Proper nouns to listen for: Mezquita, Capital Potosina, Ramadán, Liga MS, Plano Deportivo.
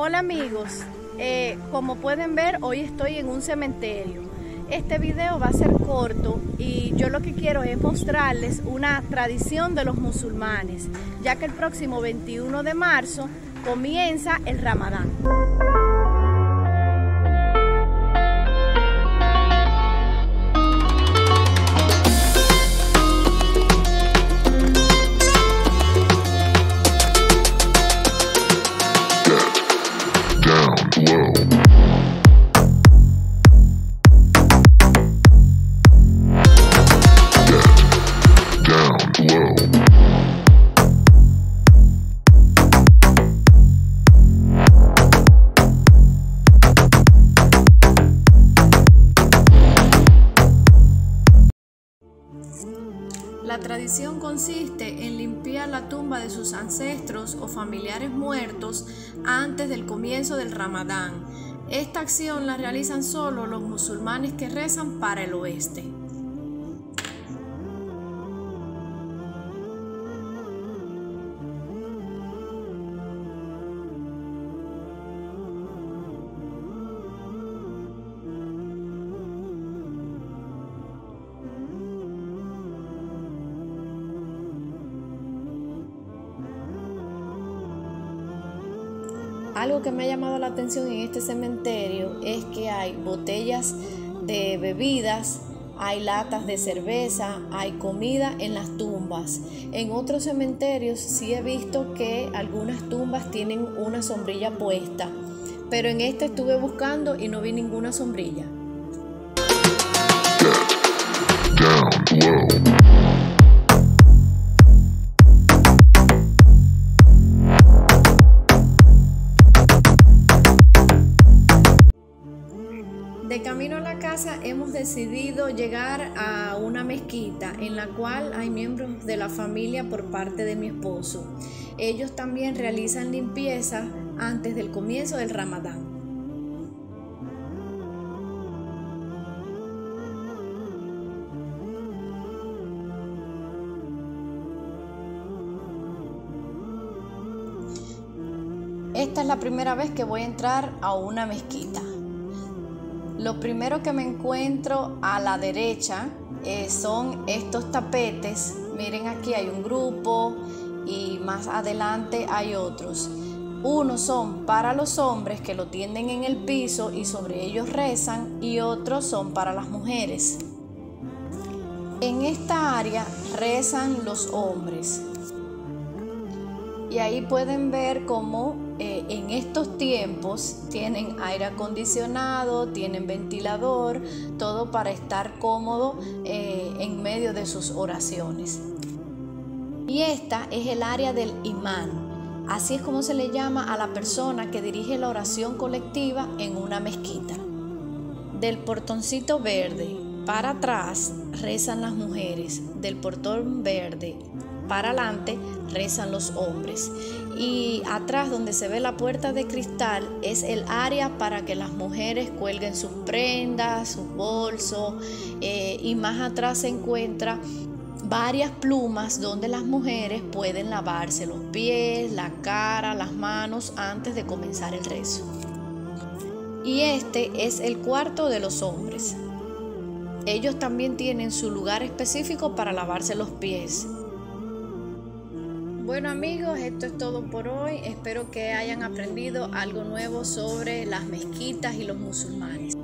Hola amigos, como pueden ver, hoy estoy en un cementerio. Este video va a ser corto y yo lo que quiero es mostrarles una tradición de los musulmanes, ya que el próximo 21 de marzo comienza el Ramadán. La tradición consiste en limpiar la tumba de sus ancestros o familiares muertos antes del comienzo del Ramadán. Esta acción la realizan solo los musulmanes que rezan para el oeste. Algo que me ha llamado la atención en este cementerio es que hay botellas de bebidas, hay latas de cerveza, hay comida en las tumbas. En otros cementerios sí he visto que algunas tumbas tienen una sombrilla puesta, pero en este estuve buscando y no vi ninguna sombrilla. De camino a la casa hemos decidido llegar a una mezquita en la cual hay miembros de la familia por parte de mi esposo. Ellos también realizan limpieza antes del comienzo del Ramadán. Esta es la primera vez que voy a entrar a una mezquita. Lo primero que me encuentro a la derecha son estos tapetes. Miren, aquí hay un grupo y más adelante hay otros. Unos son para los hombres que lo tienden en el piso y sobre ellos rezan, y otros son para las mujeres. En esta área rezan los hombres. Y ahí pueden ver cómo en estos tiempos tienen aire acondicionado, tienen ventilador, todo para estar cómodo en medio de sus oraciones. Y esta es el área del imán, así es como se le llama a la persona que dirige la oración colectiva en una mezquita. Del portoncito verde para atrás rezan las mujeres, del portón verde para adelante rezan los hombres, y atrás donde se ve la puerta de cristal es el área para que las mujeres cuelguen sus prendas, sus bolsos, y más atrás se encuentra varias plumas donde las mujeres pueden lavarse los pies, la cara, las manos antes de comenzar el rezo. Y este es el cuarto de los hombres. Ellos también tienen su lugar específico para lavarse los pies. Bueno amigos, esto es todo por hoy. Espero que hayan aprendido algo nuevo sobre las mezquitas y los musulmanes.